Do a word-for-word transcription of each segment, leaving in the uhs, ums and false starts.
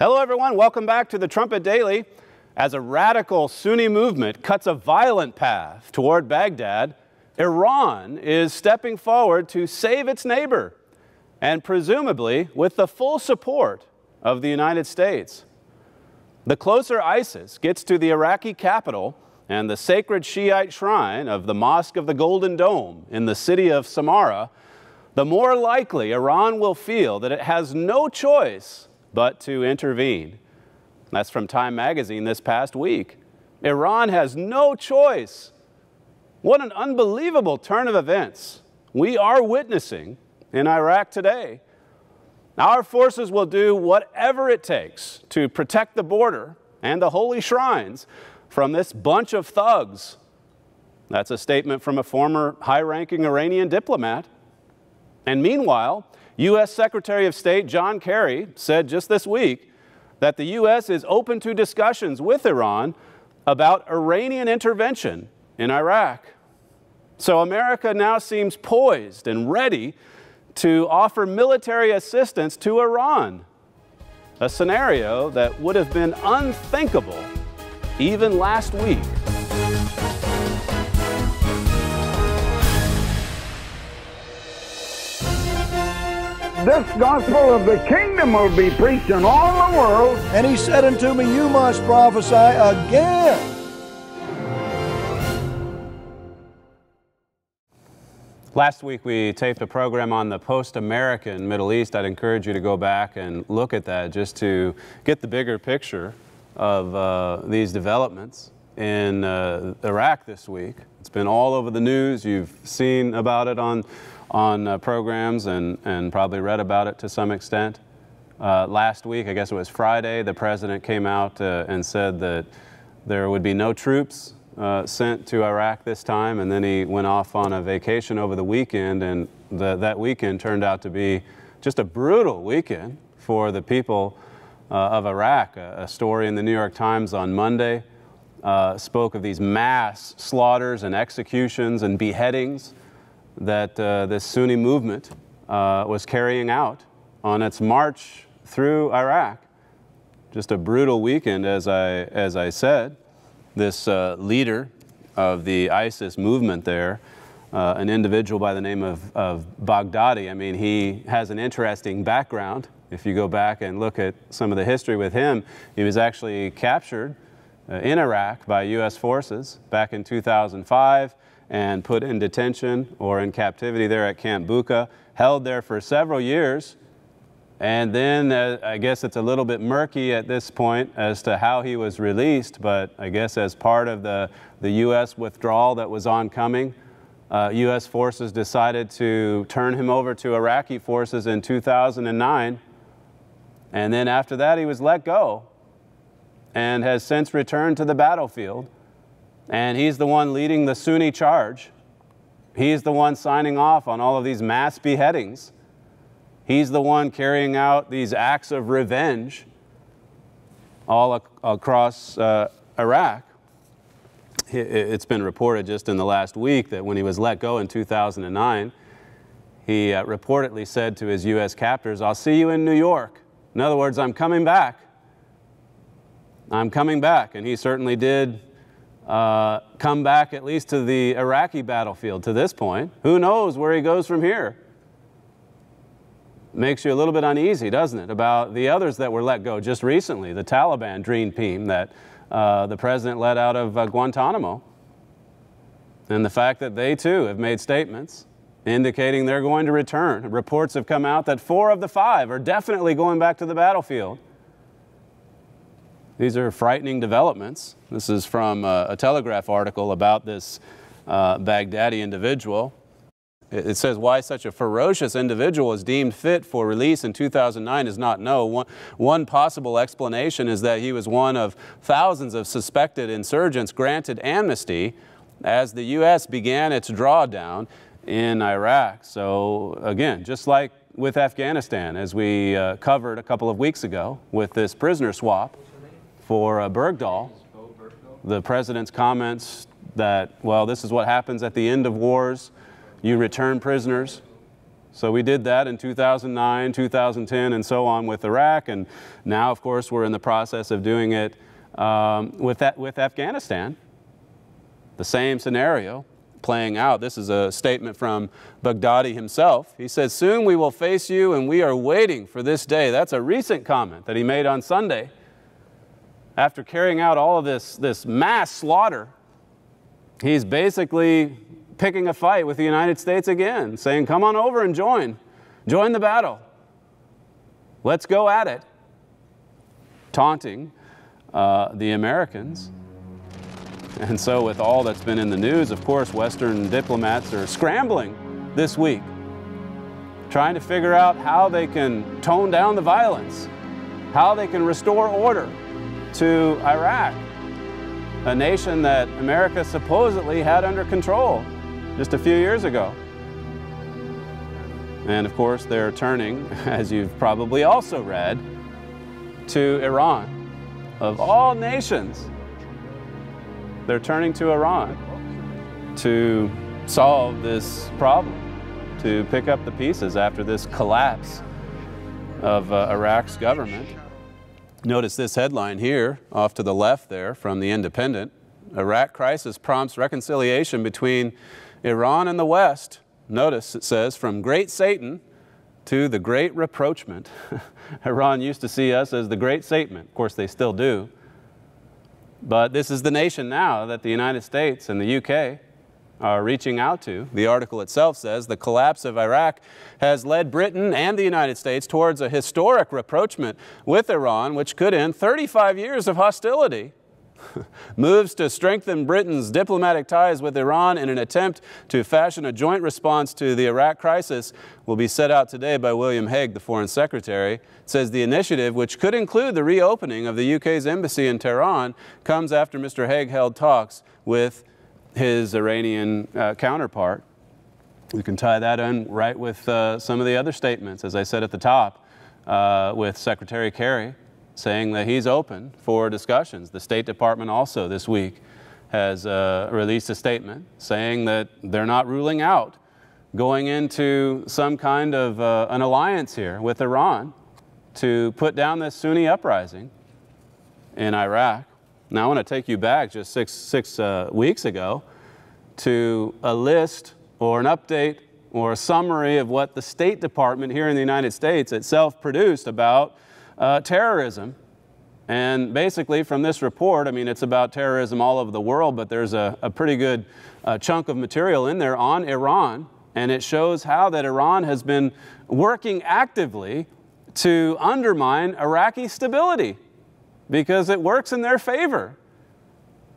Hello, everyone. Welcome back to the Trumpet Daily. As a radical Sunni movement cuts a violent path toward Baghdad, Iran is stepping forward to save its neighbor, and presumably with the full support of the United States. The closer ISIS gets to the Iraqi capital and the sacred Shiite shrine of the Mosque of the Golden Dome in the city of Samarra, the more likely Iran will feel that it has no choice but to intervene. That's from Time magazine this past week. Iran has no choice. What an unbelievable turn of events we are witnessing in Iraq today. Our forces will do whatever it takes to protect the border and the holy shrines from this bunch of thugs. That's a statement from a former high-ranking Iranian diplomat. And meanwhile, U S Secretary of State John Kerry said just this week that the U S is open to discussions with Iran about Iranian intervention in Iraq. So America now seems poised and ready to offer military assistance to Iran, a scenario that would have been unthinkable even last week. This gospel of the kingdom will be preached in all the world. And he said unto me, you must prophesy again. Last week we taped a program on the post-American Middle East. I'd encourage you to go back and look at that just to get the bigger picture of uh, these developments in uh, Iraq this week. It's been all over the news. You've seen about it on on uh, programs and, and probably read about it to some extent. Uh, last week, I guess it was Friday, the president came out uh, and said that there would be no troops uh, sent to Iraq this time, and then he went off on a vacation over the weekend, and the, that weekend turned out to be just a brutal weekend for the people uh, of Iraq. A, a story in the New York Times on Monday uh, spoke of these mass slaughters and executions and beheadings that uh, this Sunni movement uh, was carrying out on its march through Iraq. Just a brutal weekend, as I, as I said. This uh, leader of the ISIS movement there, uh, an individual by the name of, of Baghdadi, I mean, he has an interesting background. If you go back and look at some of the history with him, he was actually captured uh, in Iraq by U S forces back in two thousand five. And put in detention or in captivity there at Camp Bucca, held there for several years. And then uh, I guess it's a little bit murky at this point as to how he was released, but I guess as part of the, the U S withdrawal that was oncoming, uh, U S forces decided to turn him over to Iraqi forces in two thousand nine. And then after that, he was let go and has since returned to the battlefield. And he's the one leading the Sunni charge. He's the one signing off on all of these mass beheadings. He's the one carrying out these acts of revenge all ac across uh, Iraq. It's been reported just in the last week that when he was let go in two thousand nine, he uh, reportedly said to his U S captors, I'll see you in New York. In other words, I'm coming back. I'm coming back. And he certainly did Uh, come back at least to the Iraqi battlefield to this point. Who knows where he goes from here? Makes you a little bit uneasy, doesn't it, about the others that were let go just recently, the Taliban dream team that uh, the president let out of uh, Guantanamo, and the fact that they too have made statements indicating they're going to return. Reports have come out that four of the five are definitely going back to the battlefield. These are frightening developments. This is from uh, a Telegraph article about this uh, Baghdadi individual. It, it says, why such a ferocious individual is deemed fit for release in two thousand nine is not known. One, one possible explanation is that he was one of thousands of suspected insurgents granted amnesty as the U S began its drawdown in Iraq. So again, just like with Afghanistan, as we uh, covered a couple of weeks ago with this prisoner swap, for uh, Bergdahl, the president's comments that, well, this is what happens at the end of wars. You return prisoners. So we did that in two thousand nine, two thousand ten, and so on with Iraq, and now, of course, we're in the process of doing it um, with, that, with Afghanistan. The same scenario playing out. This is a statement from Baghdadi himself. He says, "Soon we will face you, and we are waiting for this day." That's a recent comment that he made on Sunday after carrying out all of this, this mass slaughter. He's basically picking a fight with the United States again, saying, come on over and join. Join the battle. Let's go at it. Taunting uh, the Americans. And so with all that's been in the news, of course, Western diplomats are scrambling this week, trying to figure out how they can tone down the violence, how they can restore order to Iraq, a nation that America supposedly had under control just a few years ago. And of course, they're turning, as you've probably also read, to Iran. Of all nations, they're turning to Iran to solve this problem, to pick up the pieces after this collapse of uh, Iraq's government. Notice this headline here, off to the left there, from The Independent. Iraq crisis prompts reconciliation between Iran and the West. Notice it says, from great Satan to the great reproachment. Iran used to see us as the great Satan. Of course, they still do. But this is the nation now that the United States and the U K are reaching out to. The article itself says, the collapse of Iraq has led Britain and the United States towards a historic rapprochement with Iran, which could end thirty-five years of hostility. Moves to strengthen Britain's diplomatic ties with Iran in an attempt to fashion a joint response to the Iraq crisis will be set out today by William Hague, the Foreign Secretary. It says the initiative, which could include the reopening of the U K's embassy in Tehran, comes after Mister Hague held talks with his Iranian uh, counterpart. You can tie that in right with uh, some of the other statements, as I said at the top, uh, with Secretary Kerry saying that he's open for discussions. The State Department also this week has uh, released a statement saying that they're not ruling out going into some kind of uh, an alliance here with Iran to put down this Sunni uprising in Iraq. Now, I want to take you back just six, six uh, weeks ago to a list or an update or a summary of what the State Department here in the United States itself produced about uh, terrorism. And basically from this report, I mean, it's about terrorism all over the world, but there's a, a pretty good uh, chunk of material in there on Iran. And it shows how that Iran has been working actively to undermine Iraqi stability, because it works in their favor.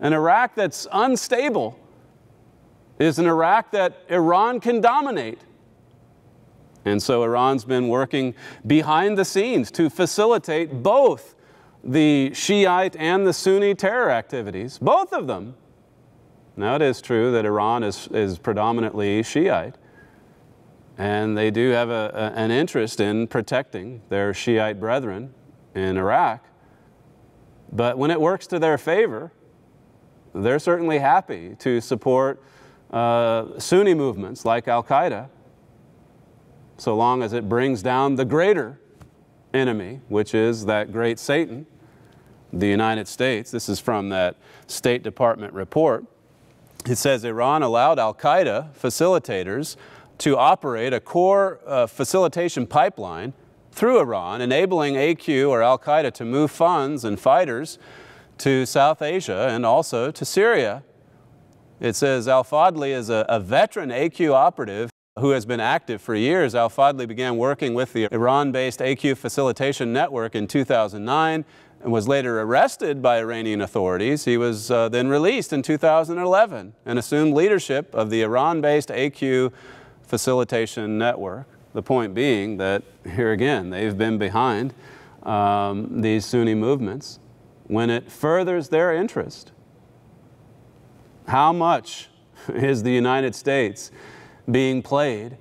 An Iraq that's unstable is an Iraq that Iran can dominate. And so Iran's been working behind the scenes to facilitate both the Shiite and the Sunni terror activities, both of them. Now, it is true that Iran is, is predominantly Shiite, and they do have a, a, an interest in protecting their Shiite brethren in Iraq. But when it works to their favor, they're certainly happy to support uh, Sunni movements like Al-Qaeda, so long as it brings down the greater enemy, which is that great Satan, the United States. This is from that State Department report. It says Iran allowed Al-Qaeda facilitators to operate a core uh, facilitation pipeline through Iran, enabling A Q or Al-Qaeda to move funds and fighters to South Asia and also to Syria. It says Al-Fadli is a, a veteran A Q operative who has been active for years. Al-Fadli began working with the Iran-based A Q facilitation network in two thousand nine and was later arrested by Iranian authorities. He was uh, then released in two thousand eleven and assumed leadership of the Iran-based A Q facilitation network. The point being that, here again, they've been behind um, these Sunni movements when it furthers their interest. How much is the United States being played?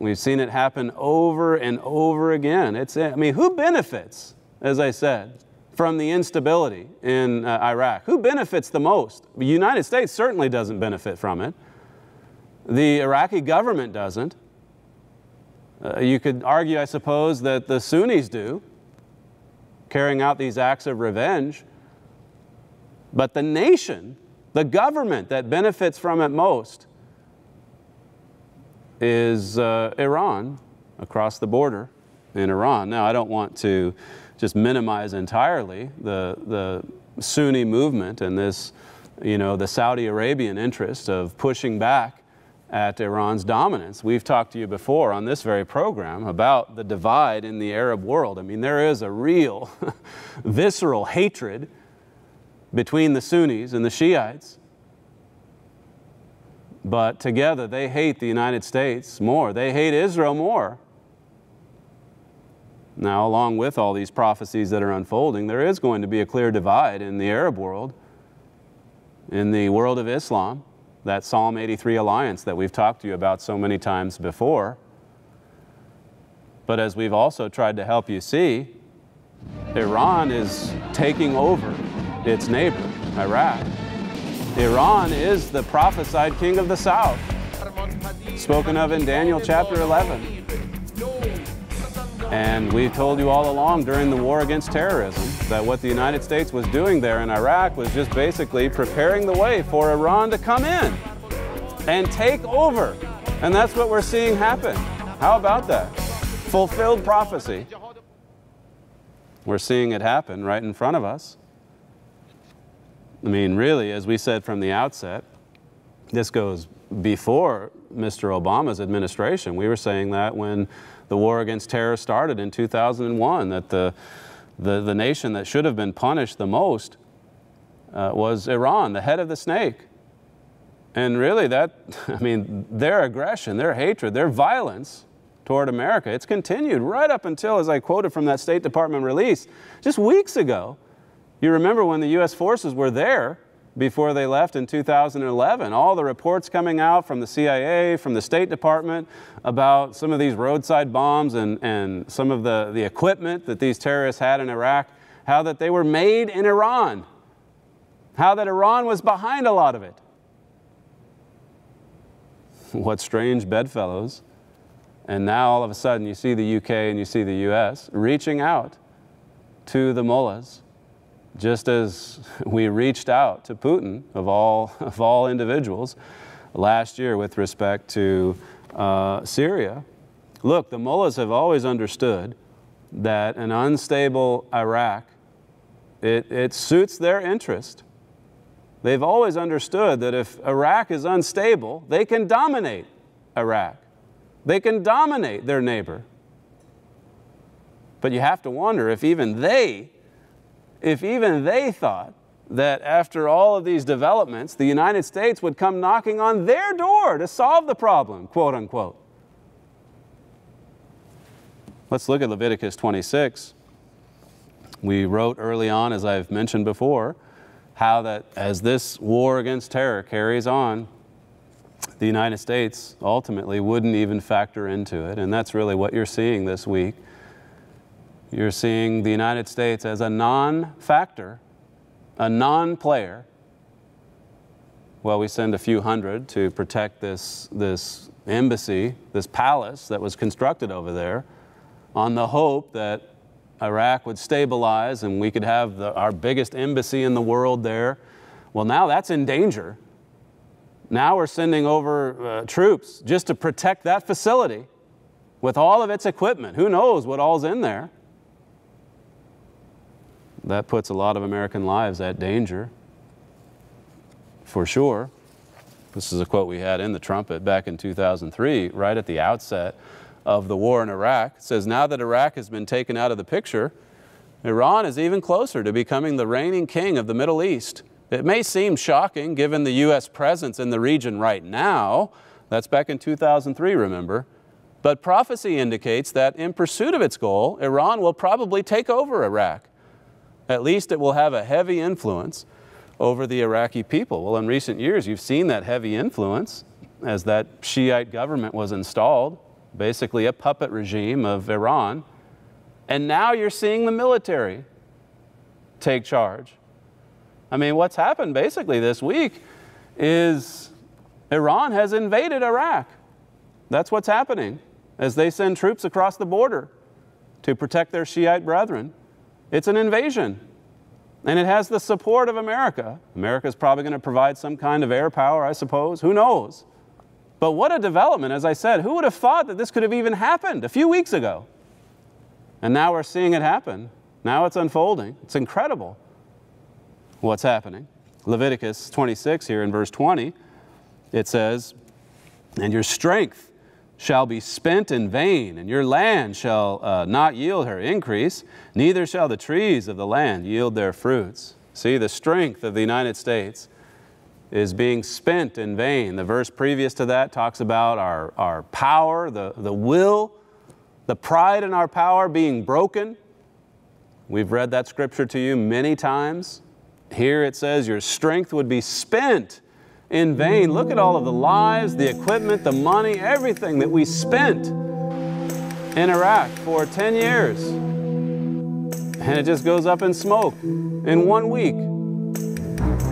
We've seen it happen over and over again. It's, I mean, who benefits, as I said, from the instability in uh, Iraq? Who benefits the most? The United States certainly doesn't benefit from it. The Iraqi government doesn't. Uh, you could argue, I suppose, that the Sunnis do, carrying out these acts of revenge. But the nation, the government that benefits from it most is uh, Iran, across the border in Iran. Now, I don't want to just minimize entirely the, the Sunni movement and this, you know, the Saudi Arabian interest of pushing back at Iran's dominance. We've talked to you before on this very program about the divide in the Arab world. I mean, there is a real visceral hatred between the Sunnis and the Shiites. But together they hate the United States more. They hate Israel more. Now, along with all these prophecies that are unfolding, there is going to be a clear divide in the Arab world, in the world of Islam, that Psalm eighty-three alliance that we've talked to you about so many times before. But as we've also tried to help you see, Iran is taking over its neighbor, Iraq. Iran is the prophesied king of the south, spoken of in Daniel chapter eleven. And we've told you all along during the war against terrorism that what the United States was doing there in Iraq was just basically preparing the way for Iran to come in and take over. And that's what we're seeing happen. How about that? Fulfilled prophecy. We're seeing it happen right in front of us. I mean, really, as we said from the outset, this goes before Mister Obama's administration. We were saying that when the war against terror started in two thousand one, that the, the, the nation that should have been punished the most uh, was Iran, the head of the snake. And really that, I mean, their aggression, their hatred, their violence toward America, it's continued right up until, as I quoted from that State Department release just weeks ago. You remember when the U S forces were there before they left in two thousand eleven, all the reports coming out from the C I A, from the State Department about some of these roadside bombs and, and some of the, the equipment that these terrorists had in Iraq, how that they were made in Iran, how that Iran was behind a lot of it. What strange bedfellows. And now all of a sudden you see the U K and you see the U S reaching out to the mullahs, just as we reached out to Putin, of all, of all individuals, last year with respect to uh, Syria. Look, the mullahs have always understood that an unstable Iraq, it, it suits their interest. They've always understood that if Iraq is unstable, they can dominate Iraq. They can dominate their neighbor. But you have to wonder if even they If even they thought that after all of these developments, the United States would come knocking on their door to solve the problem, quote unquote. Let's look at Leviticus twenty-six. We wrote early on, as I've mentioned before, how that as this war against terror carries on, the United States ultimately wouldn't even factor into it. And that's really what you're seeing this week. You're seeing the United States as a non-factor, a non-player. Well, we send a few hundred to protect this, this embassy, this palace that was constructed over there, on the hope that Iraq would stabilize and we could have the, our biggest embassy in the world there. Well, now that's in danger. Now we're sending over uh, troops just to protect that facility with all of its equipment. Who knows what all's in there? That puts a lot of American lives at danger, for sure. This is a quote we had in the Trumpet back in two thousand three, right at the outset of the war in Iraq. It says, now that Iraq has been taken out of the picture, Iran is even closer to becoming the reigning king of the Middle East. It may seem shocking given the U S presence in the region right now. That's back in two thousand three, remember. But prophecy indicates that in pursuit of its goal, Iran will probably take over Iraq. At least it will have a heavy influence over the Iraqi people. Well, in recent years, you've seen that heavy influence as that Shiite government was installed, basically a puppet regime of Iran. And now you're seeing the military take charge. I mean, what's happened basically this week is Iran has invaded Iraq. That's what's happening. as they send troops across the border to protect their Shiite brethren. It's an invasion, and it has the support of America. America's probably going to provide some kind of air power, I suppose. Who knows? But what a development, as I said. Who would have thought that this could have even happened a few weeks ago? And now we're seeing it happen. Now it's unfolding. It's incredible what's happening. Leviticus twenty-six here in verse twenty, it says, "And your strength shall be spent in vain, and your land shall uh, not yield her increase, neither shall the trees of the land yield their fruits." See, the strength of the United States is being spent in vain. The verse previous to that talks about our, our power, the, the will, the pride in our power being broken. We've read that scripture to you many times. Here it says your strength would be spent in vain. Look at all of the lives, the equipment, the money, everything that we spent in Iraq for ten years. And it just goes up in smoke in one week.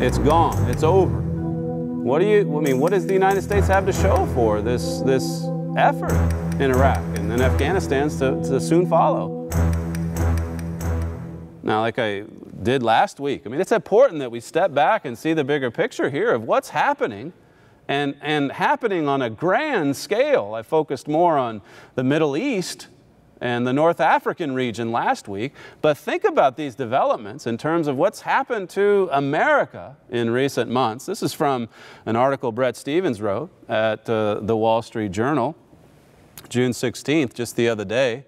It's gone. It's over. What do you, I mean, what does the United States have to show for this, this effort in Iraq and then Afghanistan to, to soon follow? Now, like I did last week, I mean, it's important that we step back and see the bigger picture here of what's happening and, and happening on a grand scale. I focused more on the Middle East and the North African region last week, but think about these developments in terms of what's happened to America in recent months. This is from an article Brett Stevens wrote at uh, the Wall Street Journal, June sixteenth, just the other day.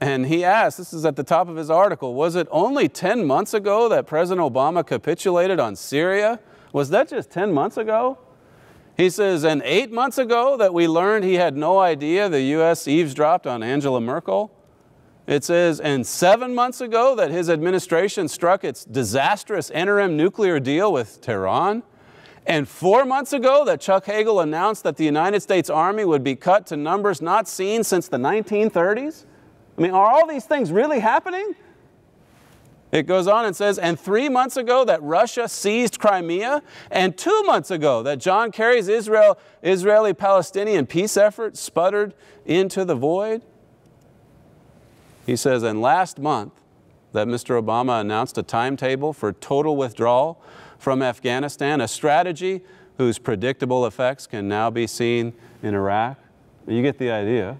And he asked, this is at the top of his article, was it only ten months ago that President Obama capitulated on Syria? Was that just ten months ago? He says, and eight months ago that we learned he had no idea the U S eavesdropped on Angela Merkel. It says, and seven months ago that his administration struck its disastrous interim nuclear deal with Tehran. And four months ago that Chuck Hagel announced that the United States Army would be cut to numbers not seen since the nineteen thirties. I mean, are all these things really happening? It goes on and says, and three months ago that Russia seized Crimea, and two months ago that John Kerry's Israel, Israeli-Palestinian peace effort sputtered into the void. He says, and last month that Mister Obama announced a timetable for total withdrawal from Afghanistan, a strategy whose predictable effects can now be seen in Iraq. You get the idea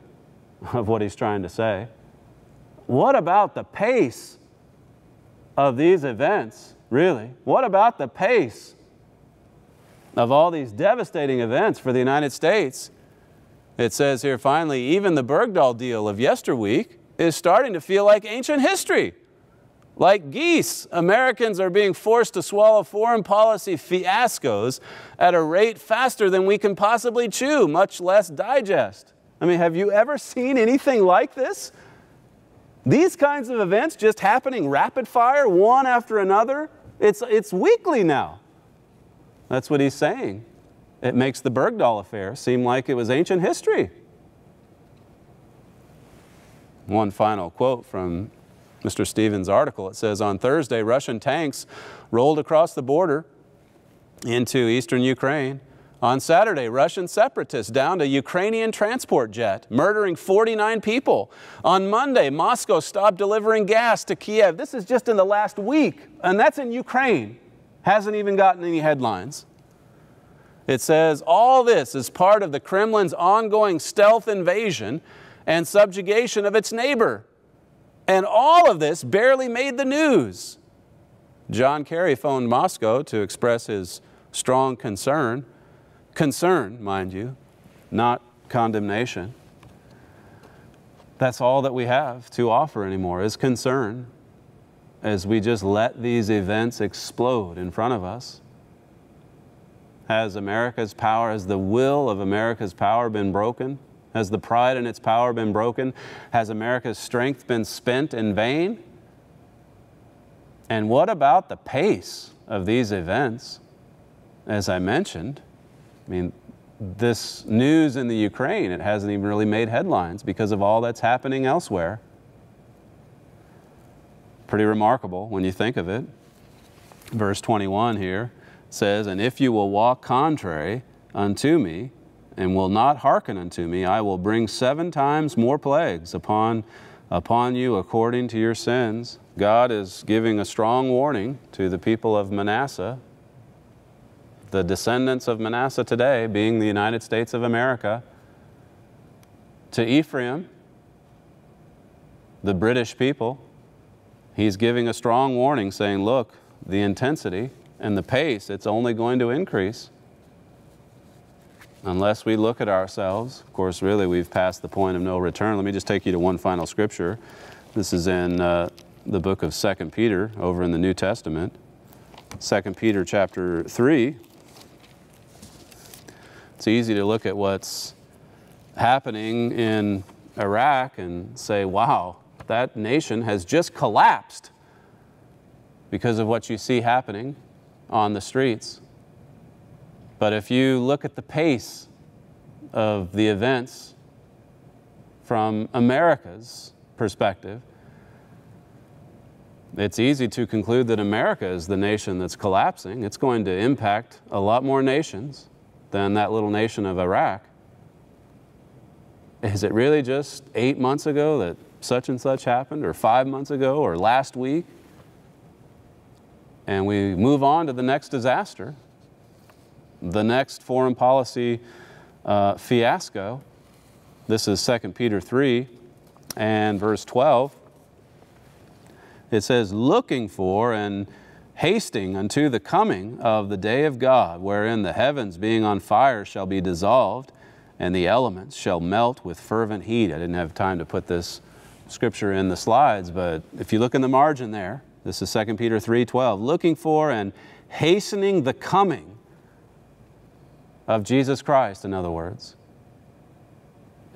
of what he's trying to say. What about the pace of these events, really? What about the pace of all these devastating events for the United States? It says here, finally, even the Bergdahl deal of yesterweek is starting to feel like ancient history. Like geese, Americans are being forced to swallow foreign policy fiascos at a rate faster than we can possibly chew, much less digest. I mean, have you ever seen anything like this? These kinds of events just happening rapid fire, one after another. It's, it's weekly now. That's what he's saying. It makes the Bergdahl affair seem like it was ancient history. One final quote from Mister Stevens' article. It says, on Thursday, Russian tanks rolled across the border into eastern Ukraine. On Saturday, Russian separatists downed a Ukrainian transport jet, murdering forty-nine people. On Monday, Moscow stopped delivering gas to Kiev. This is just in the last week, and that's in Ukraine. Hasn't even gotten any headlines. It says, all this is part of the Kremlin's ongoing stealth invasion and subjugation of its neighbor. And all of this barely made the news. John Kerry phoned Moscow to express his strong concern. Concern, mind you, not condemnation. That's all that we have to offer anymore is concern as we just let these events explode in front of us. Has America's power, has the will of America's power been broken? Has the pride in its power been broken? Has America's strength been spent in vain? And what about the pace of these events? As I mentioned, I mean, this news in the Ukraine, it hasn't even really made headlines because of all that's happening elsewhere. Pretty remarkable when you think of it. Verse twenty-one here says, and if you will walk contrary unto me, and will not hearken unto me, I will bring seven times more plagues upon, upon you according to your sins. God is giving a strong warning to the people of Manasseh, the descendants of Manasseh today being the United States of America, to Ephraim, the British people. He's giving a strong warning saying, look, the intensity and the pace, it's only going to increase unless we look at ourselves. Of course, really, we've passed the point of no return. Let me just take you to one final scripture. This is in uh, the book of Second Peter, over in the New Testament. Second Peter chapter three. It's easy to look at what's happening in Iraq and say, wow, that nation has just collapsed because of what you see happening on the streets. But if you look at the pace of the events from America's perspective, it's easy to conclude that America is the nation that's collapsing. It's going to impact a lot more nations than that little nation of Iraq. Is it really just eight months ago that such and such happened, or five months ago, or last week? And we move on to the next disaster, the next foreign policy uh, fiasco. This is Second Peter three and verse twelve. It says, looking for and hasting unto the coming of the day of God, wherein the heavens being on fire shall be dissolved, and the elements shall melt with fervent heat. I didn't have time to put this scripture in the slides, but if you look in the margin there, this is Second Peter three twelve, looking for and hastening the coming of Jesus Christ, in other words.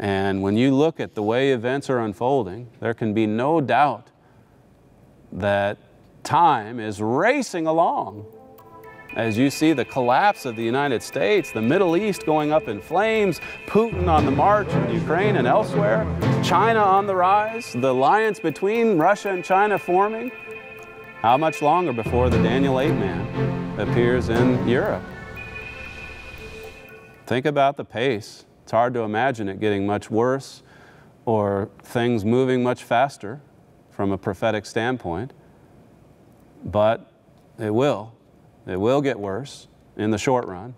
And when you look at the way events are unfolding, there can be no doubt that time is racing along. As you see the collapse of the United States, the Middle East going up in flames, Putin on the march in Ukraine and elsewhere, China on the rise, the alliance between Russia and China forming. How much longer before the Daniel eight man appears in Europe? Think about the pace. It's hard to imagine it getting much worse or things moving much faster from a prophetic standpoint, but it will. It will get worse in the short run,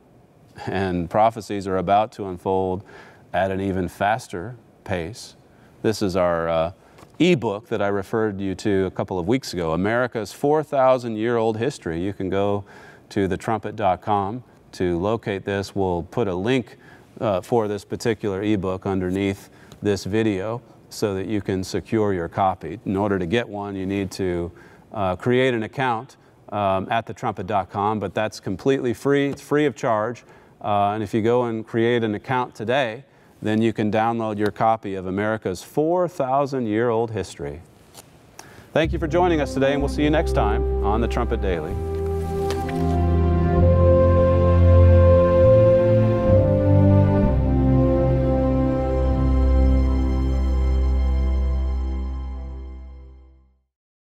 and prophecies are about to unfold at an even faster pace. This is our uh, ebook that I referred you to a couple of weeks ago, America's four thousand year old History. You can go to the trumpet dot com to locate this. We'll put a link uh, for this particular ebook underneath this video so that you can secure your copy. In order to get one, you need to uh, create an account Um, at the trumpet dot com, but that's completely free. It's free of charge. Uh, and if you go and create an account today, then you can download your copy of America's four thousand year old history. Thank you for joining us today, and we'll see you next time on the Trumpet Daily.